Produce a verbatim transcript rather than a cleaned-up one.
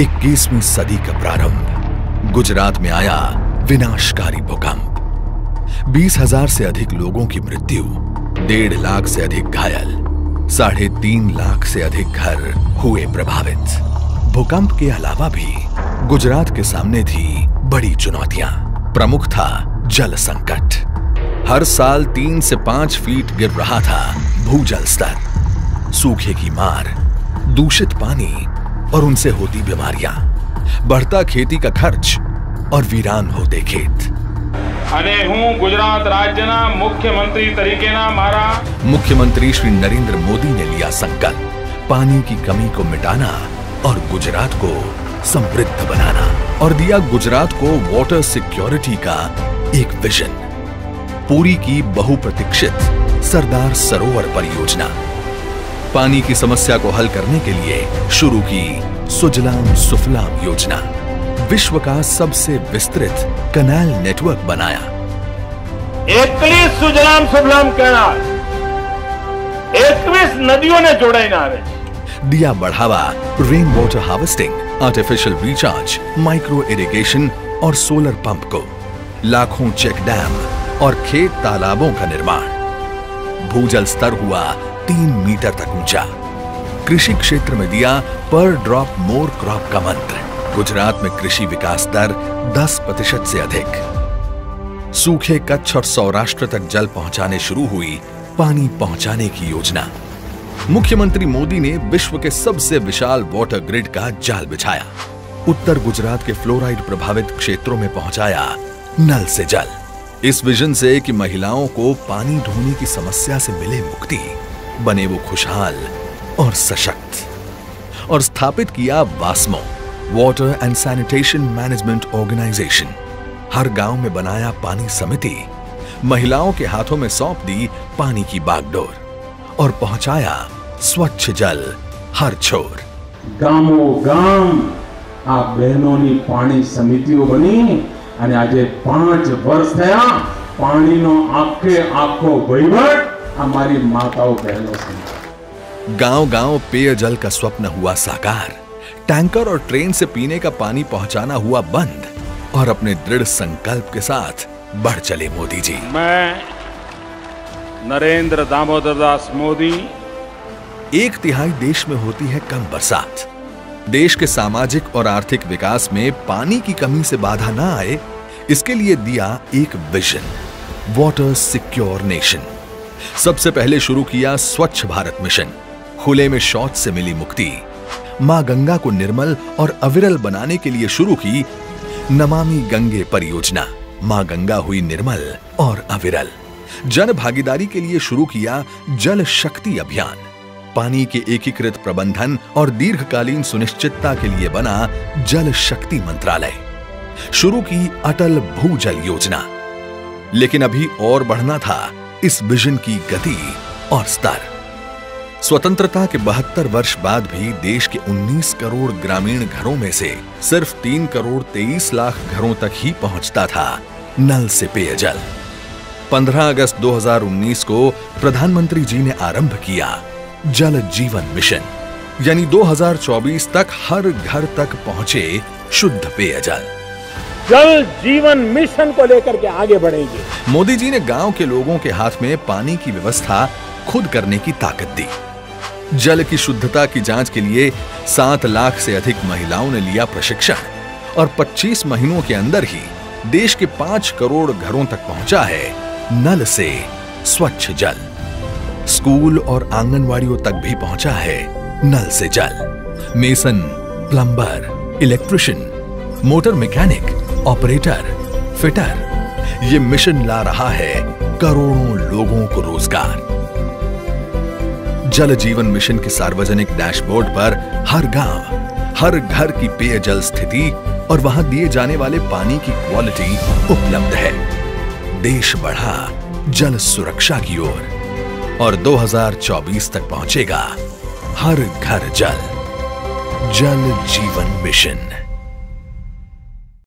इक्कीसवीं सदी का प्रारंभ। गुजरात में आया विनाशकारी भूकंप, बीस हजार से अधिक लोगों की मृत्यु, डेढ़ लाख से अधिक घायल, साढ़े तीन लाख से अधिक घर हुए प्रभावित। भूकंप के अलावा भी गुजरात के सामने थी बड़ी चुनौतियां। प्रमुख था जल संकट। हर साल तीन से पांच फीट गिर रहा था भूजल स्तर। सूखे की मार, दूषित पानी और उनसे होती बीमारियां, बढ़ता खेती का खर्च और वीरान होते खेत। अने हूँ गुजरात राज्य ना मुख्यमंत्री तरीके ना मारा मुख्यमंत्री श्री नरेंद्र मोदी ने लिया संकल्प पानी की कमी को मिटाना और गुजरात को समृद्ध बनाना, और दिया गुजरात को वाटर सिक्योरिटी का एक विजन। पूरी की बहुप्रतीक्षित सरदार सरोवर परियोजना। पानी की समस्या को हल करने के लिए शुरू की सुजलाम सुफलाम योजना। विश्व का सबसे विस्तृत कनाल नेटवर्क बनाया। एकवीस सुजलाम सुफलाम कैनाल, एकवीस नदियों ने जोड़ा इनारे। दिया बढ़ावा rain water harvesting, artificial recharge, micro irrigation और सोलर पंप को। लाखों चेक डैम और खेत तालाबों का निर्माण। भूजल स्तर हुआ तीन मीटर तक ऊंचा। कृषि क्षेत्र में दिया पर ड्रॉप मोर क्रॉप का मंत्र। गुजरात में कृषि विकास दर दस प्रतिशत से अधिक। सूखे कच्छ और सौराष्ट्र तक जल पहुंचाने शुरू हुई पानी पहुंचाने की योजना। मुख्यमंत्री मोदी ने विश्व के सबसे विशाल वाटर ग्रिड का जाल बिछाया। उत्तर गुजरात के फ्लोराइड प्रभावित क्षेत्रों में पहुंचाया नल से जल। इस विजन से कि महिलाओं को पानी ढोने की समस्या से मिले मुक्ति, बने वो खुशहाल और सशक्त। और स्थापित किया वास्मो, water and sanitation management organisation. हर गांव में बनाया पानी समिति। महिलाओं के हाथों में सौंप दी पानी की बागडोर और पहुंचाया स्वच्छ जल हर छोर। गामो गाम आ बहनों की पानी समितिओ बनी। आजे पांच वर्ष थया पानी नो आखे आखो वहीवट हमारी माताओं बहनों से। गांव गांव पेयजल का स्वप्न हुआ साकार। टैंकर और ट्रेन से पीने का पानी पहुंचाना हुआ बंद। और अपने दृढ़ संकल्प के साथ बढ़ चले मोदी जी। मैं नरेंद्र दामोदर दास मोदी। एक तिहाई देश में होती है कम बरसात। देश के सामाजिक और आर्थिक विकास में पानी की कमी से बाधा ना आए, इसके लिए दिया एक विजन, वाटर सिक्योर नेशन। सबसे पहले शुरू किया स्वच्छ भारत मिशन। खुले में शौच से मिली मुक्ति। मां गंगा को निर्मल और अविरल बनाने के लिए शुरू की नमामि गंगे परियोजना। मां गंगा हुई निर्मल और अविरल। जन भागीदारी के लिए शुरू किया जल शक्ति अभियान। पानी के एकीकृत प्रबंधन और दीर्घकालीन सुनिश्चितता के लिए बना जल शक्ति मंत्रालय। शुरू की अटल भू योजना। लेकिन अभी और बढ़ना था इस विजन की गति और स्तर। स्वतंत्रता के बहत्तर वर्ष बाद भी देश के उन्नीस करोड़ ग्रामीण घरों में से सिर्फ तीन करोड़ तेईस लाख घरों तक ही पहुंचता था नल से पेयजल। पंद्रह अगस्त दो हजार उन्नीस को प्रधानमंत्री जी ने आरंभ किया जल जीवन मिशन, यानी दो हजार चौबीस तक हर घर तक पहुंचे शुद्ध पेयजल। जल जीवन मिशन को लेकर के आगे बढ़ेंगे। मोदी जी ने गांव के लोगों के हाथ में पानी की व्यवस्था खुद करने की ताकत दी। जल की शुद्धता की जांच के लिए सात लाख से अधिक महिलाओं ने लिया प्रशिक्षण और पच्चीस महीनों के अंदर ही देश के पांच करोड़ घरों तक पहुंचा है नल से स्वच्छ जल। स्कूल और आंगनवाड़ियों तक भी पहुंचा है नल से जल। Mason, plumber, electrician, motor mechanic, operator, fitter, ये मिशन ला रहा है करोड़ों लोगों को रोजगार। जल जीवन मिशन के सार्वजनिक डैशबोर्ड पर हर गांव, हर घर की पेयजल स्थिति और वहां दिए जाने वाले पानी की क्वालिटी उपलब्ध है। देश बढ़ा जल सुरक्षा की ओर और दो हजार चौबीस तक पहुंचेगा हर घर जल। जल जीवन मिशन।